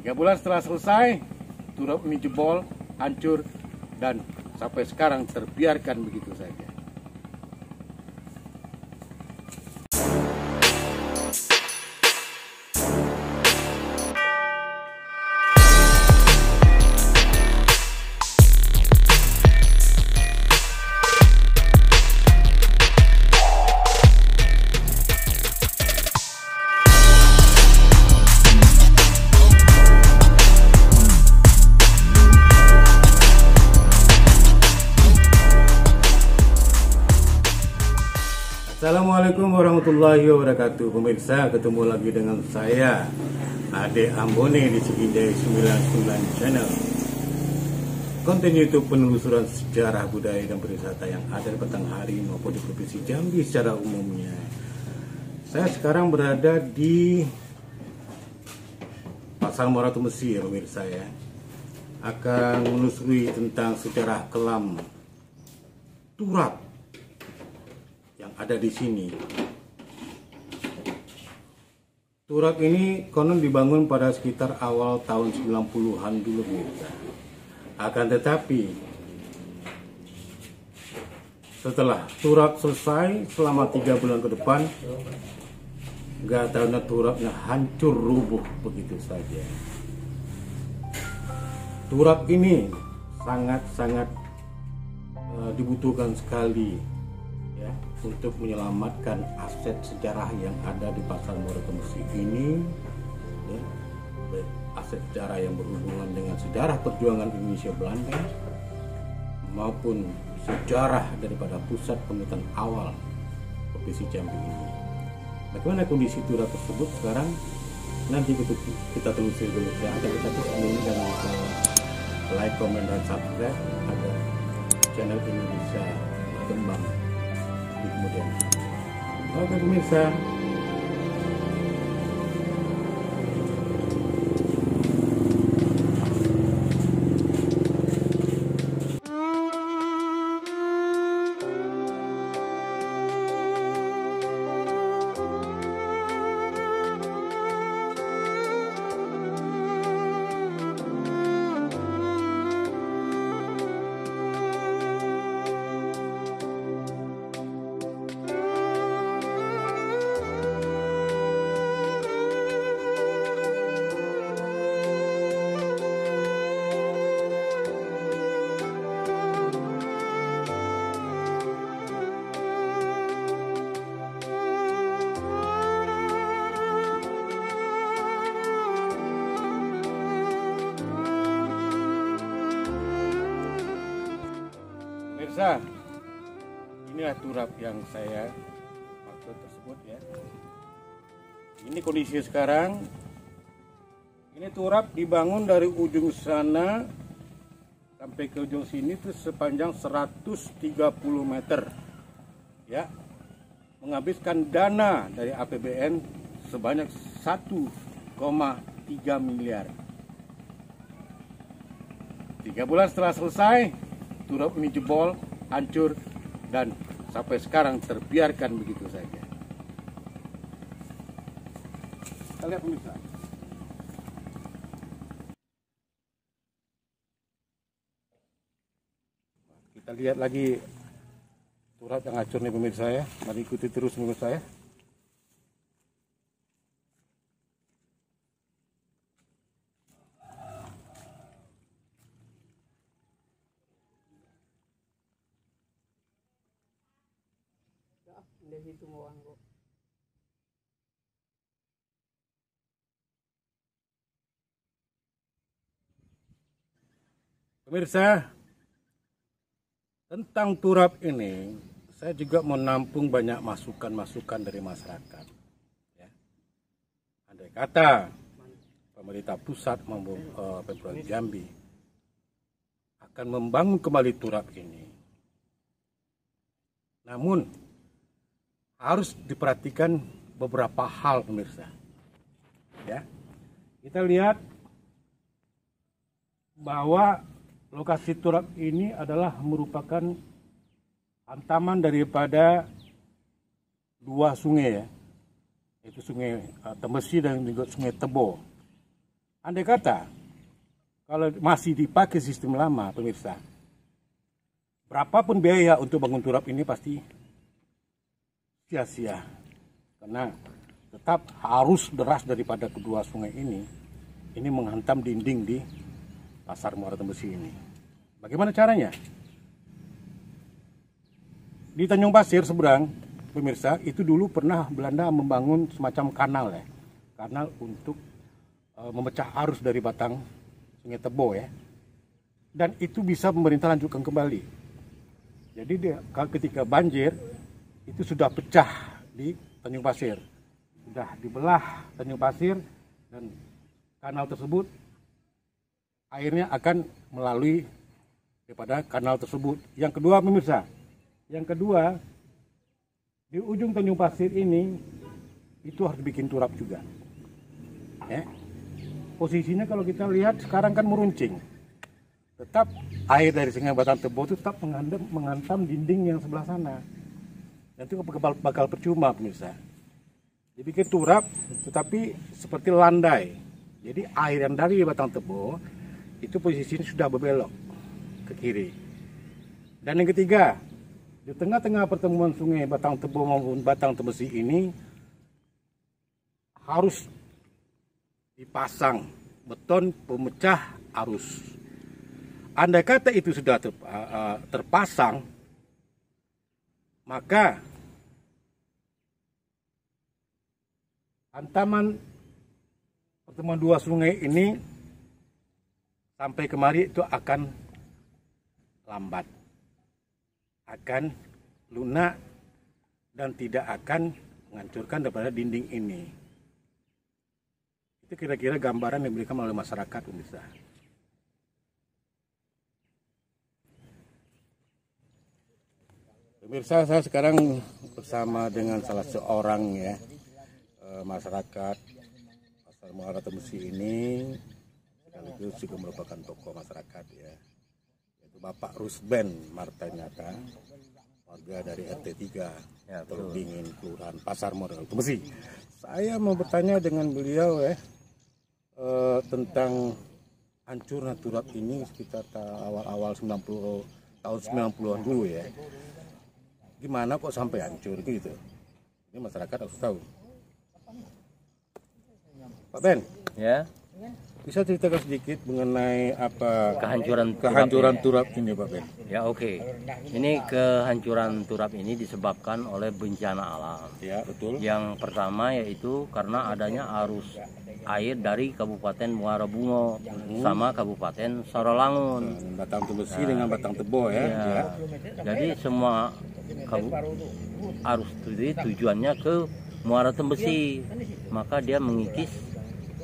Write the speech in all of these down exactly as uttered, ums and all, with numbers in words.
Tiga bulan setelah selesai, turap ini jebol, hancur, dan sampai sekarang terbiarkan begitu saja. Assalamualaikum warahmatullahi wabarakatuh. Pemirsa, ketemu lagi dengan saya Ade Ambone di Siginjai sembilan puluh sembilan Channel. Konten YouTube penelusuran sejarah budaya dan pariwisata yang ada di Batanghari maupun di Provinsi Jambi secara umumnya. Saya sekarang berada di Pasar Muara Tembesi, pemirsa ya. Akan menelusuri tentang sejarah kelam turap yang ada di sini. Turap ini konon dibangun pada sekitar awal tahun sembilan puluhan dulu, pemirsa. Akan tetapi setelah turap selesai selama tiga bulan ke depan, gak tahu turapnya hancur rubuh begitu saja. Turap ini sangat-sangat uh, dibutuhkan sekali ya, untuk menyelamatkan aset sejarah yang ada di Pasar Muara Tembesi ini ya, aset sejarah yang berhubungan dengan sejarah perjuangan Indonesia Belanda maupun sejarah daripada pusat pemerintahan awal Provinsi Jambi ini. Bagaimana kondisi turap tersebut sekarang, nanti kita telusuri dulu ya. Agar kita terus menulis dan like, comment, dan subscribe agar channel ini bisa berkembang di kemudian. Oke pemirsa, inilah turap yang saya maksud tersebut ya. Ini kondisi sekarang. Ini turap dibangun dari ujung sana sampai ke ujung sini itu sepanjang seratus tiga puluh meter ya, menghabiskan dana dari A P B N sebanyak satu koma tiga miliar. Tiga bulan setelah selesai, turap ini jebol, hancur, dan sampai sekarang terbiarkan begitu saja. Kita lihat pemirsa. Kita lihat lagi turap yang hancur nih pemirsa ya. Mari ikuti terus pemirsa ya. Itu mau anggo. Pemirsa, tentang turap ini saya juga menampung banyak masukan-masukan dari masyarakat ya. Andai kata pemerintah pusat maupun uh, Pemprov Jambi akan membangun kembali turap ini, namun harus diperhatikan beberapa hal pemirsa ya. Kita lihat bahwa lokasi turap ini adalah merupakan hantaman daripada dua sungai ya, yaitu sungai Tembesi dan juga sungai Tebo. Andai kata, kalau masih dipakai sistem lama, pemirsa, berapapun biaya untuk bangun turap ini pasti sia-sia. Karena tetap arus deras daripada kedua sungai ini, ini menghantam dinding di Pasar Muara Tembesi ini. Bagaimana caranya? Di Tanjung Pasir seberang, pemirsa, itu dulu pernah Belanda membangun semacam kanal ya, kanal untuk e, memecah arus dari batang Sungai Tebo ya. Dan itu bisa pemerintah lanjutkan kembali. Jadi dia, ketika banjir itu sudah pecah di Tanjung Pasir, sudah dibelah Tanjung Pasir, dan kanal tersebut airnya akan melalui daripada kanal tersebut. Yang kedua, pemirsa, yang kedua, di ujung Tanjung Pasir ini itu harus bikin turap juga. Ya. Posisinya kalau kita lihat sekarang kan meruncing. Tetap air dari Sungai Batang Tebo itu tetap menghantam, menghantam dinding yang sebelah sana. Nanti bakal percuma, pemirsa. Dibikin turap, tetapi seperti landai. Jadi air yang dari Batang Tebo itu posisinya sudah berbelok ke kiri. Dan yang ketiga, di tengah-tengah pertemuan sungai Batang Tebo maupun Batang Tembesi ini harus dipasang beton pemecah arus. Andai kata itu sudah terpasang, maka hantaman pertemuan dua sungai ini sampai kemari itu akan lambat, akan lunak, dan tidak akan menghancurkan daripada dinding ini. Itu kira-kira gambaran yang diberikan oleh masyarakat, pemirsa. Pemirsa, saya sekarang bersama dengan salah seorang ya masyarakat Pasar Muara Tembesi ini, sekaligus juga merupakan tokoh masyarakat ya. Bapak Rusben Martanyata, warga dari R T tiga, ya, Teluk Dingin, Kelurahan Pasar Muara Tembesi. Saya mau bertanya dengan beliau ya, eh, tentang hancurnya turap ini sekitar awal-awal tahun sembilan puluhan dulu ya. Gimana kok sampai hancur gitu? Ini masyarakat harus tahu. Pak Ben, ya. Bisa ceritakan sedikit mengenai apa kehancuran kehancuran turap ini, Pak Ben? Ya, oke. Okay. Ini kehancuran turap ini disebabkan oleh bencana alam. Ya, betul. Yang pertama yaitu karena adanya arus air dari Kabupaten Muara Bungo hmm. sama Kabupaten Saralangun. Batang Tembesi nah, dengan Batang Tebo ya. Ya. ya. Jadi semua arus itu tujuannya ke Muara Tembesi, maka dia mengikis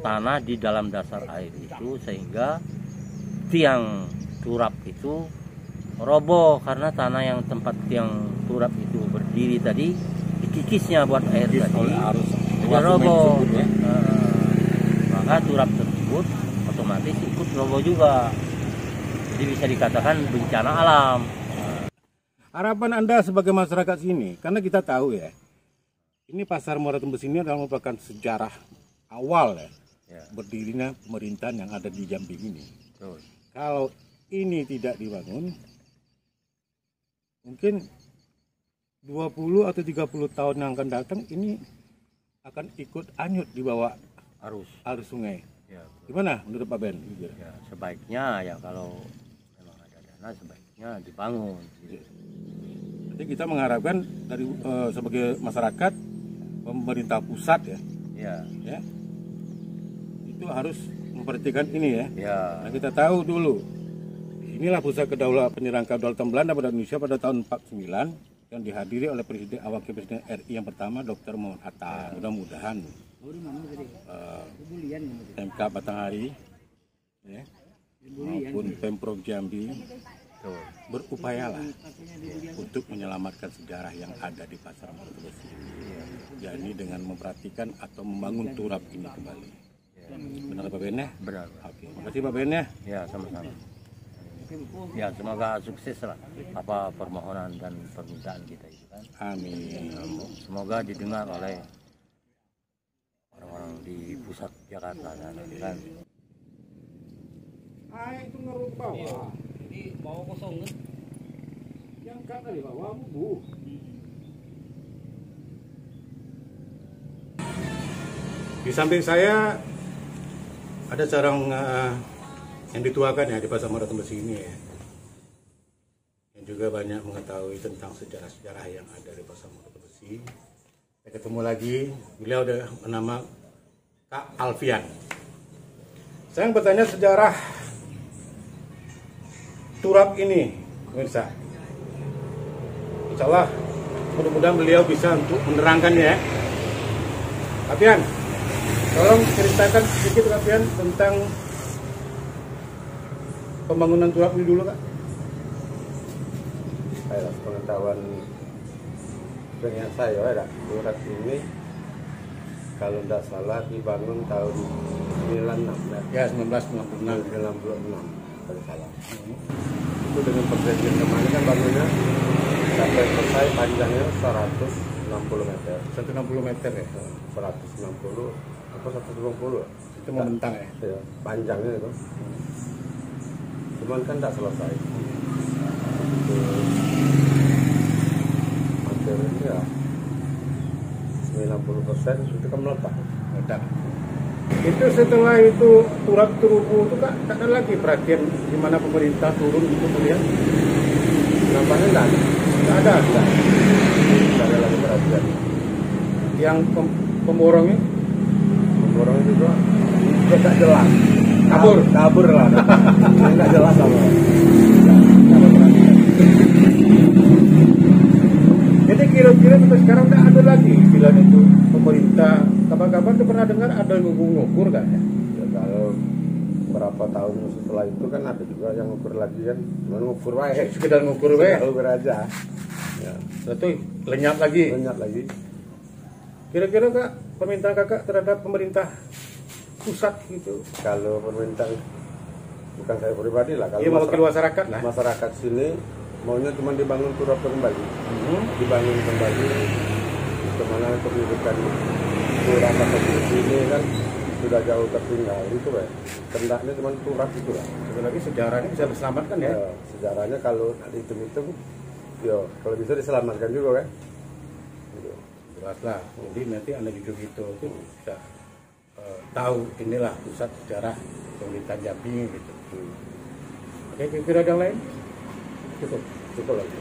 tanah di dalam dasar air itu, sehingga tiang turap itu roboh karena tanah yang tempat tiang turap itu berdiri tadi dikikisnya buat air Kikis tadi sudah roboh ya. Nah, maka turap tersebut otomatis ikut roboh juga, jadi bisa dikatakan bencana alam. Harapan Anda sebagai masyarakat sini, karena kita tahu ya, ini Pasar Muara Tembesi ini adalah merupakan sejarah awal ya berdirinya pemerintahan yang ada di Jambi ini. Betul. Kalau ini tidak dibangun, mungkin dua puluh atau tiga puluh tahun yang akan datang ini akan ikut anyut di bawah arus arus sungai. Ya, gimana menurut Pak Ben? Ya, sebaiknya ya kalau memang ada dana sebaiknya dibangun. Jadi kita mengharapkan dari eh, sebagai masyarakat, pemerintah pusat ya, ya, ya itu harus memperhatikan ini ya. Ya. Nah, kita tahu dulu, inilah pusat kedaulatan penyerang kedaulatan Belanda pada Indonesia pada tahun empat puluh sembilan yang dihadiri oleh Presiden Wakil Presiden R I yang pertama Doktor Mohammad Hatta. Ya. Mudah-mudahan uh, Pemkab Batanghari ya, maupun Pemprov Jambi berupayalah ya. untuk menyelamatkan sejarah yang ada di Pasar Muara Tembesi, ya. yakni dengan memperhatikan atau membangun turap ini kembali. Benar Pak Ben ya? Benar. Oke. Terima kasih Pak Ben ya? Ya, sama-sama. Ya, semoga sukses lah apa permohonan dan permintaan kita itu kan. Amin. Semoga didengar oleh orang-orang di pusat Jakarta dan kan. Ah itu ngeruk bawah. Iya. Jadi bawah kosong kan? Yang kan dari bawah bubuh. Di samping saya ada sarang uh, yang dituakan ya di Pasar Muara Tembesi ini ya. Yang juga banyak mengetahui tentang sejarah-sejarah yang ada di Pasar Muara Tembesi. Saya ketemu lagi, beliau udah bernama Kak Alfian. Saya yang bertanya sejarah turap ini, pemirsa. Insya Allah, mudah-mudahan beliau bisa untuk menerangkannya ya. Alfian, tolong ceritakan sedikit Alfian tentang pembangunan turap ini dulu, Kak. Ayolah, pengetahuan dengan saya, ya, turap ini kalau tidak salah dibangun tahun sembilan puluh enam. Ya, seribu sembilan ratus sembilan puluh enam. seribu sembilan ratus sembilan puluh enam, kalau salah. Itu dengan perjanjian kemarin kan bangunnya sampai selesai panjangnya seratus enam puluh meter. seratus enam puluh meter ya? seratus enam puluh. seratus dua puluh itu membentang ya? Iya, panjangnya itu cuman kan tidak selesai akhirnya sembilan puluh persen itu kan meletak meletak itu. Setelah itu turap turubu itu tak ada lagi perhatian di mana pemerintah turun itu melihat nampaknya tidak ada tidak ada tidak ada lagi perhatian yang pem pemborongnya orang itu juga tidak jelas, kabur, kabur lah, tidak jelas sama. Jadi kira-kira sampai sekarang tidak ada lagi istilah itu pemerintah. Kapan-kapan tu pernah dengar ada ngukur-ngukur kan? Ya, kalau berapa tahun setelah itu kan ada juga yang ngukur lagi kan, cuma ngukur wae, sekedar ngukur wae, ngukur aja. Ya, satu lenyap lagi, lenyap lagi. Kira-kira Kak, permintaan kakak terhadap pemerintah pusat gitu. Kalau pemerintah, bukan saya pribadi lah. Kalau ya, masyarakat, masyarakat lah. Masyarakat sini maunya cuma dibangun turap kembali, hmm. dibangun kembali. Kemana pendidikan turap di sini kan sudah jauh tertinggal itu lah. Kendaknya cuma turap itu lah. Lagi sejarahnya bisa diselamatkan ya. Ya sejarahnya kalau dihitung-hitung, yo kalau bisa diselamatkan juga kan. Lah, jadi nanti anda jujur gitu itu bisa uh, tahu inilah pusat sejarah pemerintah Jambi gitu. Oke, kira-kira yang lain cukup cukup lagi.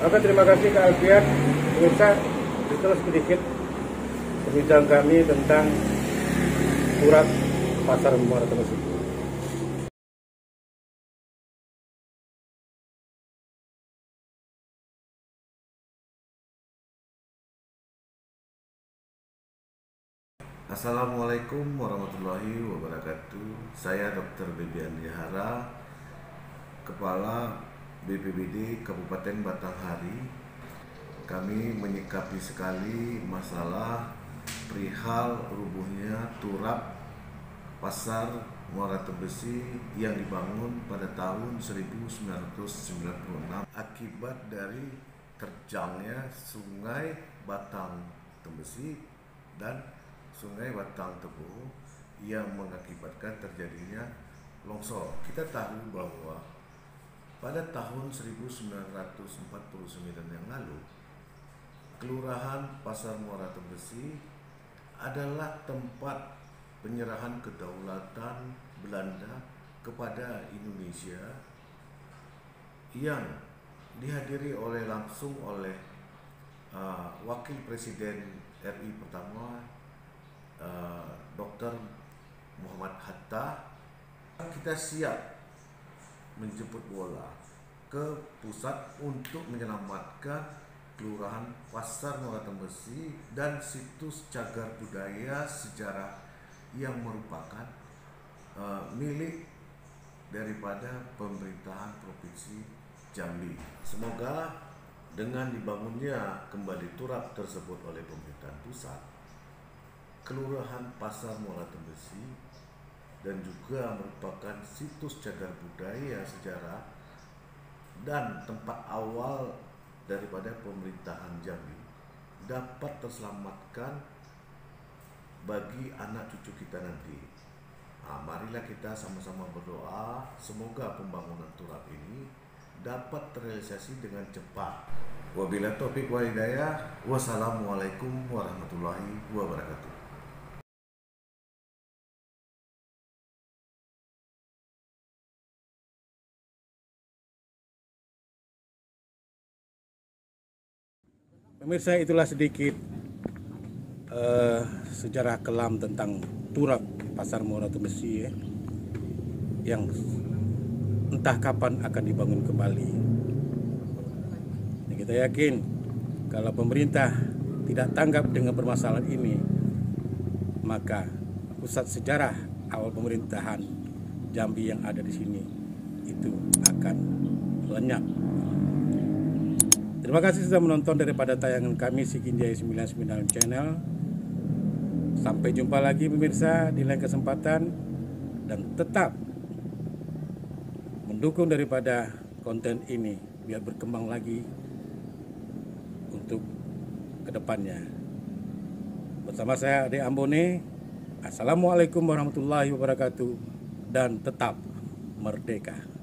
Oke, terima kasih Kak Alfian. Pemirsa, itu sedikit pembicaraan kami tentang turap Pasar Muara Tembesi. Assalamualaikum warahmatullahi wabarakatuh. Saya dokter Bibi Andihara, Kepala B P B D Kabupaten Batanghari. Kami menyikapi sekali masalah perihal rubuhnya turap Pasar Muara Tembesi yang dibangun pada tahun seribu sembilan ratus sembilan puluh enam akibat dari terjangnya Sungai Batang Tembesi dan Sungai Batang Tebo yang mengakibatkan terjadinya longsor. Kita tahu bahwa pada tahun seribu sembilan ratus empat puluh sembilan yang lalu, Kelurahan Pasar Muara Tembesi adalah tempat penyerahan kedaulatan Belanda kepada Indonesia yang dihadiri oleh langsung oleh uh, Wakil Presiden R I pertama, Uh, dokter Mohammad Hatta. Kita siap menjemput bola ke pusat untuk menyelamatkan Kelurahan Pasar Muara Tembesi dan situs Cagar Budaya Sejarah yang merupakan uh, milik daripada pemerintahan Provinsi Jambi. Semoga dengan dibangunnya kembali turap tersebut oleh pemerintahan pusat, Kelurahan Pasar Muara Tembesi dan juga merupakan situs cagar budaya sejarah dan tempat awal daripada pemerintahan Jambi dapat terselamatkan bagi anak cucu kita nanti. Amat marilah kita sama-sama berdoa semoga pembangunan turap ini dapat terrealisasi dengan cepat. Wabillahi taufiq wal hidayah. Wassalamualaikum warahmatullahi wabarakatuh. Pemirsa, itulah sedikit uh, sejarah kelam tentang turap Pasar Muara Tembesi ya, yang entah kapan akan dibangun kembali. Nah, kita yakin kalau pemerintah tidak tanggap dengan permasalahan ini, maka pusat sejarah awal pemerintahan Jambi yang ada di sini itu akan lenyap. Terima kasih sudah menonton daripada tayangan kami Siginjai sembilan puluh sembilan Channel. Sampai jumpa lagi pemirsa di lain kesempatan, dan tetap mendukung daripada konten ini biar berkembang lagi untuk kedepannya. Bersama saya Ade Ambone. Assalamualaikum warahmatullahi wabarakatuh, dan tetap merdeka.